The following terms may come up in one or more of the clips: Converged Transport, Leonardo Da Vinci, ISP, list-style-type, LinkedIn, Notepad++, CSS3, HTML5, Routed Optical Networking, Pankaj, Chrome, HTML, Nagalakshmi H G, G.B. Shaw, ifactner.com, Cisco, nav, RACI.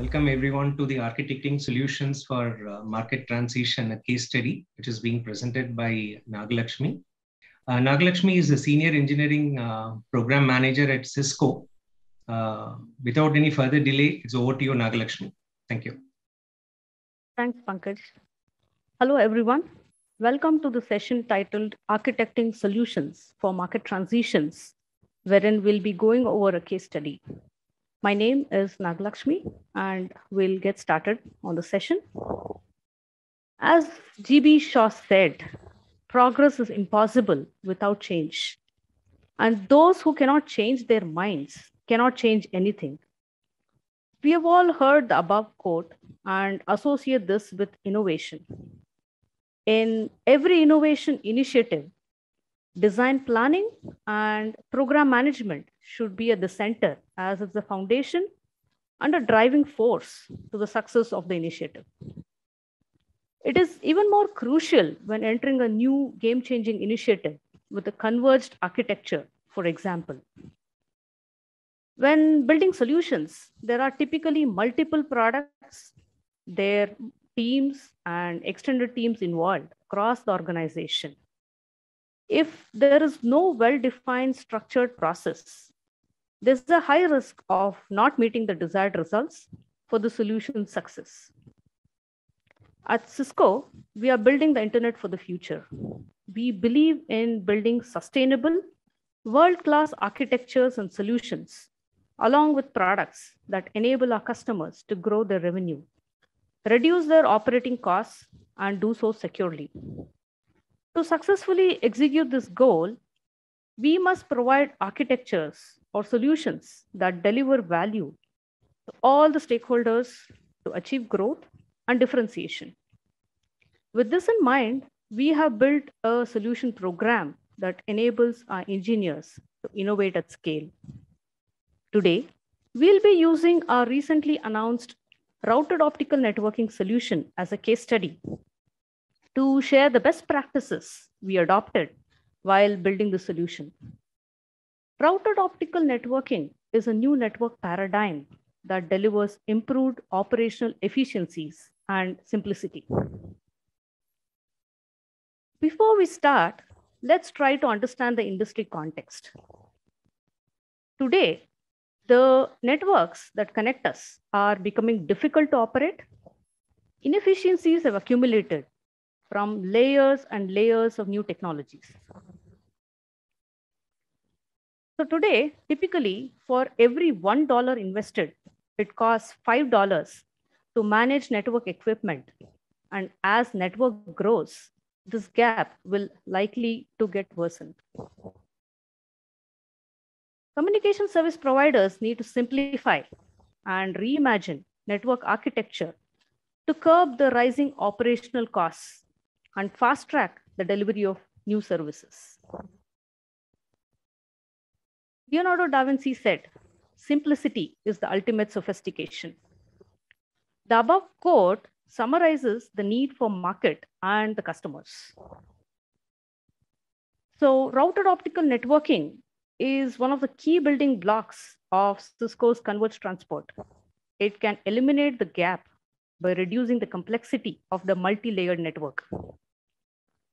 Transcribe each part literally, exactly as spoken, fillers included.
Welcome everyone to the Architecting Solutions for uh, Market Transition, a case study, which is being presented by Nagalakshmi. Uh, Nagalakshmi is a senior engineering uh, program manager at Cisco. Uh, without any further delay, it's over to you, Nagalakshmi. Thank you. Thanks, Pankaj. Hello, everyone. Welcome to the session titled Architecting Solutions for Market Transitions, wherein we'll be going over a case study. My name is Nagalakshmi, and we'll get started on the session. As G B Shaw said, progress is impossible without change. And those who cannot change their minds cannot change anything. We have all heard the above quote and associate this with innovation. In every innovation initiative, design planning and program management should be at the center, as it's the foundation and a driving force to the success of the initiative. It is even more crucial when entering a new game-changing initiative with a converged architecture, for example. When building solutions, there are typically multiple products, their teams and extended teams involved across the organization. If there is no well-defined structured process, there's a high risk of not meeting the desired results for the solution's success. At Cisco, we are building the internet for the future. We believe in building sustainable, world-class architectures and solutions, along with products that enable our customers to grow their revenue, reduce their operating costs, and do so securely. To successfully execute this goal, we must provide architectures or solutions that deliver value to all the stakeholders to achieve growth and differentiation. With this in mind, we have built a solution program that enables our engineers to innovate at scale. Today, we'll be using our recently announced Routed Optical Networking solution as a case study to share the best practices we adopted while building the solution. Routed optical networking is a new network paradigm that delivers improved operational efficiencies and simplicity. Before we start, let's try to understand the industry context. Today, the networks that connect us are becoming difficult to operate. Inefficiencies have accumulated from layers and layers of new technologies. So today, typically for every one dollar invested, it costs five dollars to manage network equipment. And as network grows, this gap will likely to get worsened. Communication service providers need to simplify and reimagine network architecture to curb the rising operational costs and fast-track the delivery of new services. Leonardo Da Vinci said, "Simplicity is the ultimate sophistication." The above quote summarizes the need for market and the customers. So routed optical networking is one of the key building blocks of Cisco's Converged Transport. It can eliminate the gap by reducing the complexity of the multi-layered network.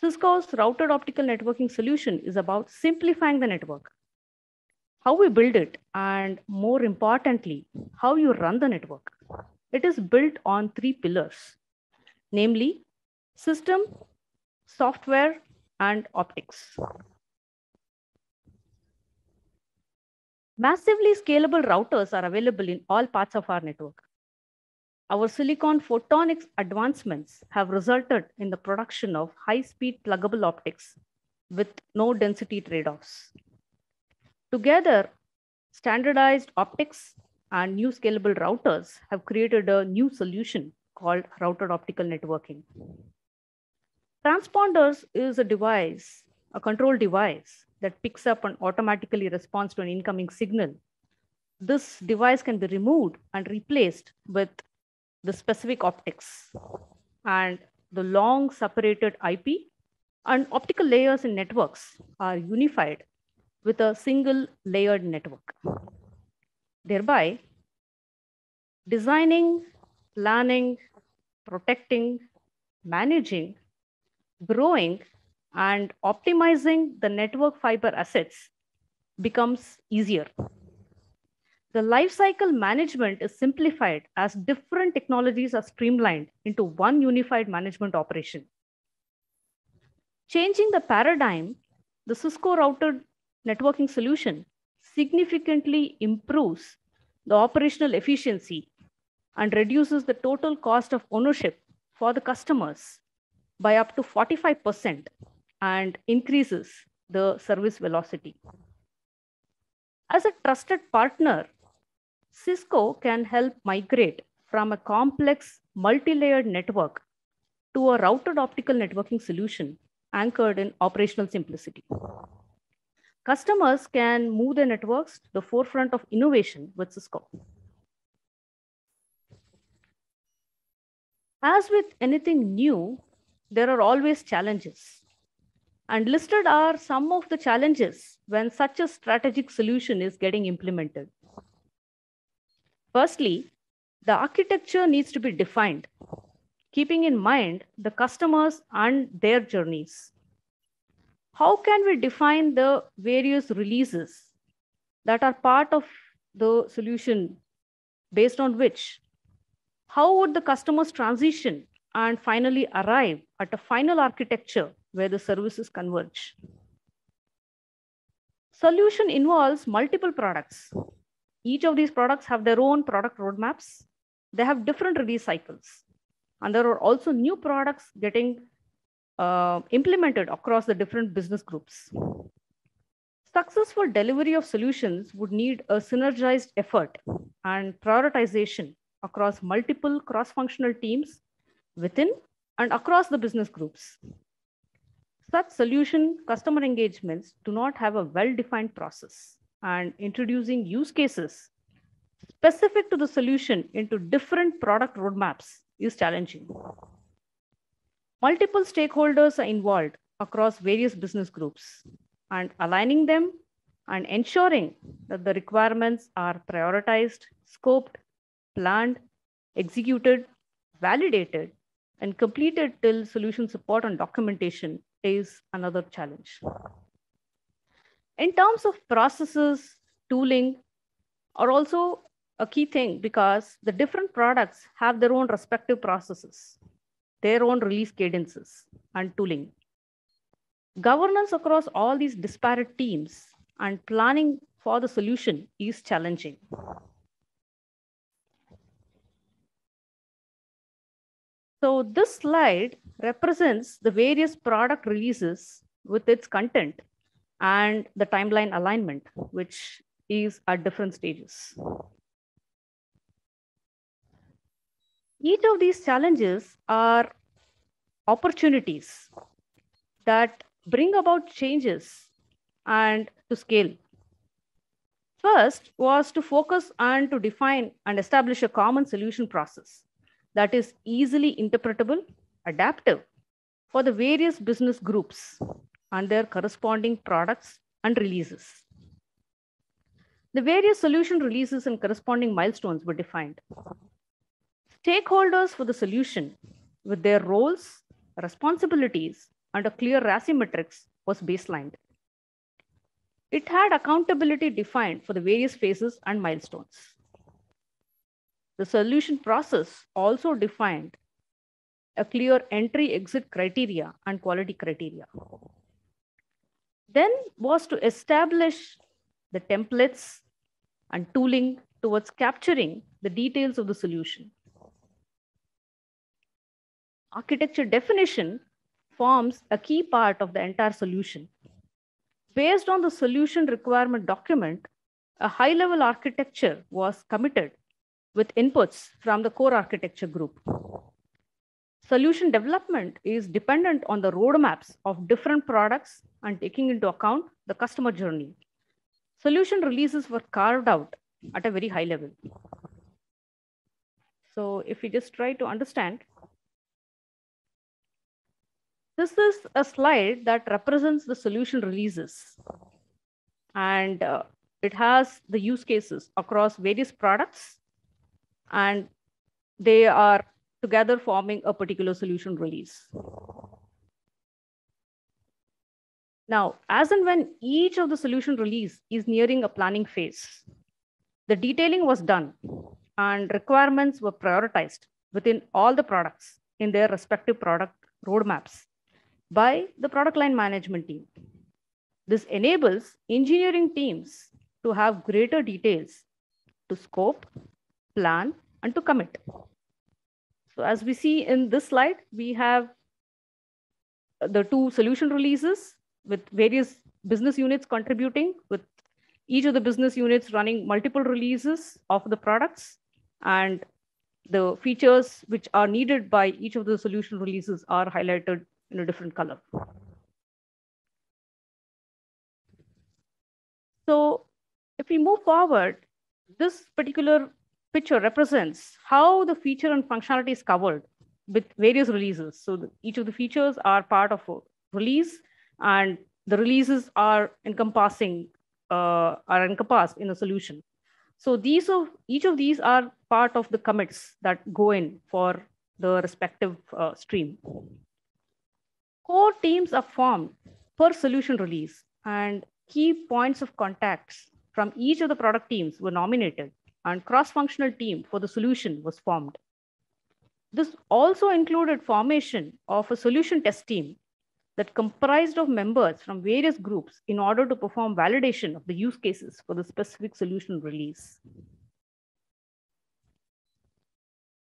Cisco's routed optical networking solution is about simplifying the network, how we build it, and more importantly, how you run the network. It is built on three pillars, namely system, software, and optics. Massively scalable routers are available in all parts of our network. Our silicon photonics advancements have resulted in the production of high-speed pluggable optics with no density trade-offs. Together, standardized optics and new scalable routers have created a new solution called routed optical networking. Transponders is a device, a control device that picks up and automatically responds to an incoming signal. This device can be removed and replaced with the specific optics, and the long separated I P and optical layers in networks are unified with a single layered network. Thereby, designing, planning, protecting, managing, growing, and optimizing the network fiber assets becomes easier. The lifecycle management is simplified as different technologies are streamlined into one unified management operation. Changing the paradigm, the Cisco routed networking solution significantly improves the operational efficiency and reduces the total cost of ownership for the customers by up to forty-five percent and increases the service velocity. As a trusted partner, Cisco can help migrate from a complex multi-layered network to a routed optical networking solution anchored in operational simplicity. Customers can move their networks to the forefront of innovation with Cisco. As with anything new, there are always challenges. And listed are some of the challenges when such a strategic solution is getting implemented. Firstly, the architecture needs to be defined, keeping in mind the customers and their journeys. How can we define the various releases that are part of the solution based on which? How would the customers transition and finally arrive at a final architecture where the services converge? Solution involves multiple products. Each of these products have their own product roadmaps. They have different release cycles. And there are also new products getting uh, implemented across the different business groups. Successful delivery of solutions would need a synergized effort and prioritization across multiple cross-functional teams within and across the business groups. Such solution customer engagements do not have a well-defined process, and introducing use cases specific to the solution into different product roadmaps is challenging. Multiple stakeholders are involved across various business groups, and aligning them and ensuring that the requirements are prioritized, scoped, planned, executed, validated, and completed till solution support and documentation is another challenge. In terms of processes, tooling are also a key thing because the different products have their own respective processes, their own release cadences and tooling. Governance across all these disparate teams and planning for the solution is challenging. So this slide represents the various product releases with its content and the timeline alignment, which is at different stages. Each of these challenges are opportunities that bring about changes and to scale. First was to focus and to define and establish a common solution process that is easily interpretable, adaptive for the various business groups and their corresponding products and releases. The various solution releases and corresponding milestones were defined. Stakeholders for the solution with their roles, responsibilities, and a clear R A C I matrix was baselined. It had accountability defined for the various phases and milestones. The solution process also defined a clear entry-exit criteria and quality criteria. Then was to establish the templates and tooling towards capturing the details of the solution. Architecture definition forms a key part of the entire solution. Based on the solution requirement document, a high-level architecture was committed with inputs from the core architecture group. Solution development is dependent on the roadmaps of different products and taking into account the customer journey. Solution releases were carved out at a very high level. So if we just try to understand, this is a slide that represents the solution releases. And uh, it has the use cases across various products and they are together forming a particular solution release. Now, as and when each of the solution release is nearing a planning phase, the detailing was done and requirements were prioritized within all the products in their respective product roadmaps by the product line management team. This enables engineering teams to have greater details to scope, plan, and to commit. So as we see in this slide, we have the two solution releases with various business units contributing, with each of the business units running multiple releases of the products, and the features which are needed by each of the solution releases are highlighted in a different color. So if we move forward, this particular picture represents how the feature and functionality is covered with various releases. So the, each of the features are part of a release, and the releases are encompassing, uh, are encompassed in a solution. So these of, each of these are part of the commits that go in for the respective uh, stream. Core teams are formed per solution release, and key points of contacts from each of the product teams were nominated, and cross-functional team for the solution was formed. This also included formation of a solution test team that comprised of members from various groups in order to perform validation of the use cases for the specific solution release.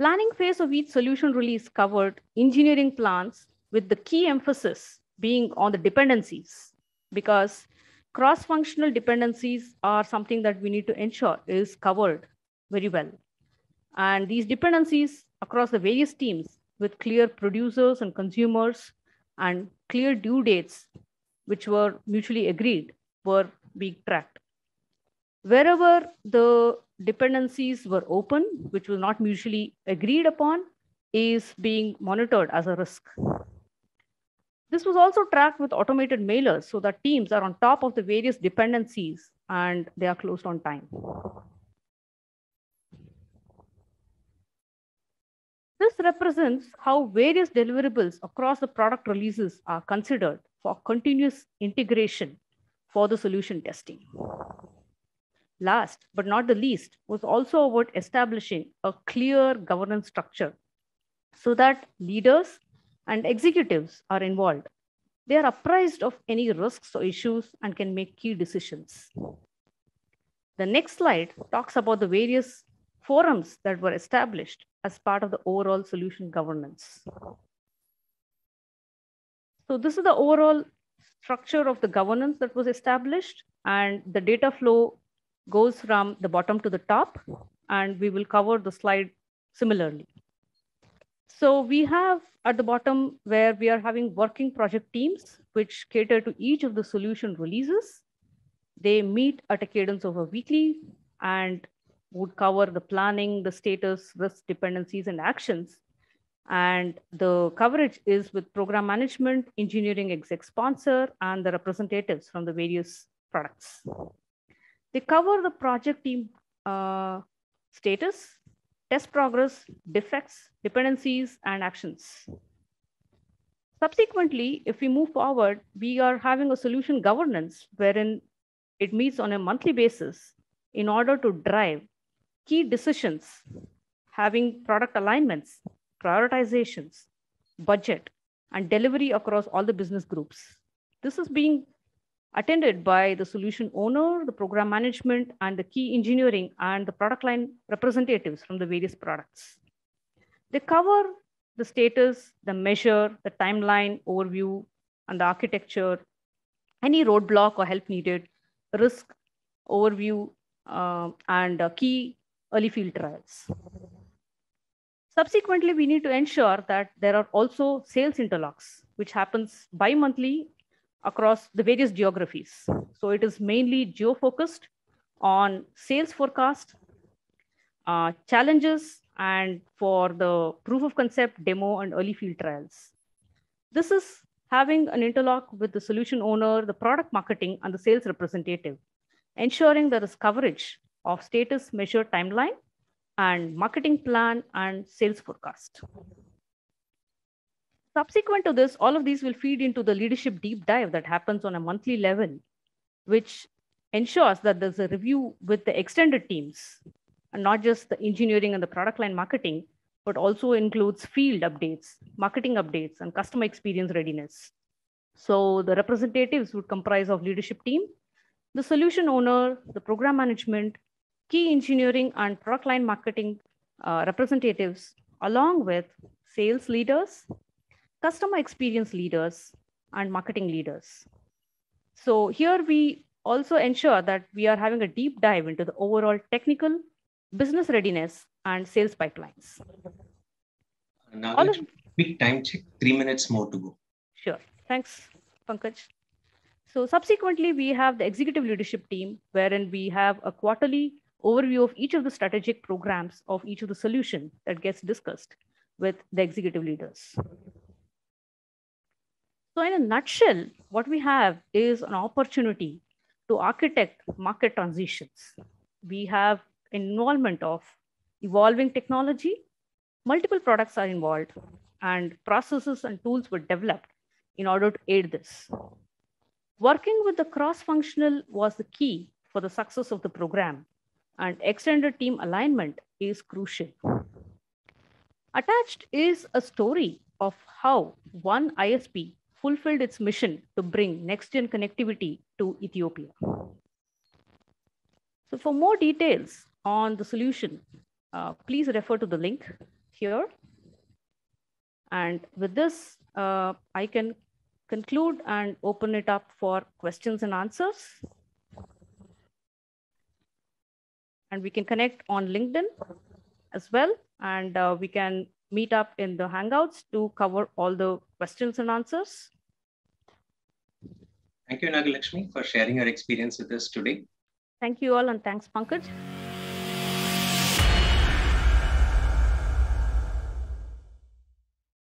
Planning phase of each solution release covered engineering plans, with the key emphasis being on the dependencies, because cross-functional dependencies are something that we need to ensure is covered very well. And these dependencies across the various teams with clear producers and consumers and clear due dates, which were mutually agreed, were being tracked. Wherever the dependencies were open, which was not mutually agreed upon, is being monitored as a risk. This was also tracked with automated mailers so that teams are on top of the various dependencies and they are closed on time. This represents how various deliverables across the product releases are considered for continuous integration for the solution testing. Last but not the least was also about establishing a clear governance structure so that leaders and executives are involved. They are apprised of any risks or issues and can make key decisions. The next slide talks about the various forums that were established as part of the overall solution governance. So this is the overall structure of the governance that was established, and the data flow goes from the bottom to the top, and we will cover the slide similarly. So we have at the bottom where we are having working project teams, which cater to each of the solution releases. They meet at a cadence over weekly and would cover the planning, the status, risk, dependencies, and actions. And the coverage is with program management, engineering exec sponsor, and the representatives from the various products. They cover the project team uh, status, test progress, defects, dependencies, and actions. Subsequently, if we move forward, we are having a solution governance wherein it meets on a monthly basis in order to drive key decisions, having product alignments, prioritizations, budget, and delivery across all the business groups. This is being attended by the solution owner, the program management, and the key engineering and the product line representatives from the various products. They cover the status, the measure, the timeline, overview, and the architecture, any roadblock or help needed, risk, overview, uh, and uh, key early field trials. Subsequently, we need to ensure that there are also sales interlocks, which happens bi-monthly across the various geographies. So it is mainly geo-focused on sales forecast, uh, challenges, and for the proof of concept, demo, and early field trials. This is having an interlock with the solution owner, the product marketing, and the sales representative, ensuring there is coverage of status, measure, timeline, and marketing plan and sales forecast. Subsequent to this, all of these will feed into the leadership deep dive that happens on a monthly level, which ensures that there's a review with the extended teams, and not just the engineering and the product line marketing, but also includes field updates, marketing updates, and customer experience readiness. So the representatives would comprise of leadership team, the solution owner, the program management, key engineering and product line marketing uh, representatives, along with sales leaders, customer experience leaders, and marketing leaders. So here we also ensure that we are having a deep dive into the overall technical, business readiness, and sales pipelines. Now, a quick time check, three minutes more to go. Sure. Thanks, Pankaj. So subsequently, we have the executive leadership team, wherein we have a quarterly overview of each of the strategic programs of each of the solution that gets discussed with the executive leaders. So in a nutshell, what we have is an opportunity to architect market transitions. We have involvement of evolving technology, multiple products are involved, and processes and tools were developed in order to aid this. Working with the cross-functional was the key for the success of the program, and extended team alignment is crucial. Attached is a story of how one I S P fulfilled its mission to bring next-gen connectivity to Ethiopia. So for more details on the solution, uh, please refer to the link here. And with this, uh, I can conclude and open it up for questions and answers. And we can connect on LinkedIn as well. And uh, we can meet up in the Hangouts to cover all the questions and answers. Thank you, Nagalakshmi, for sharing your experience with us today. Thank you all, and thanks, Pankaj.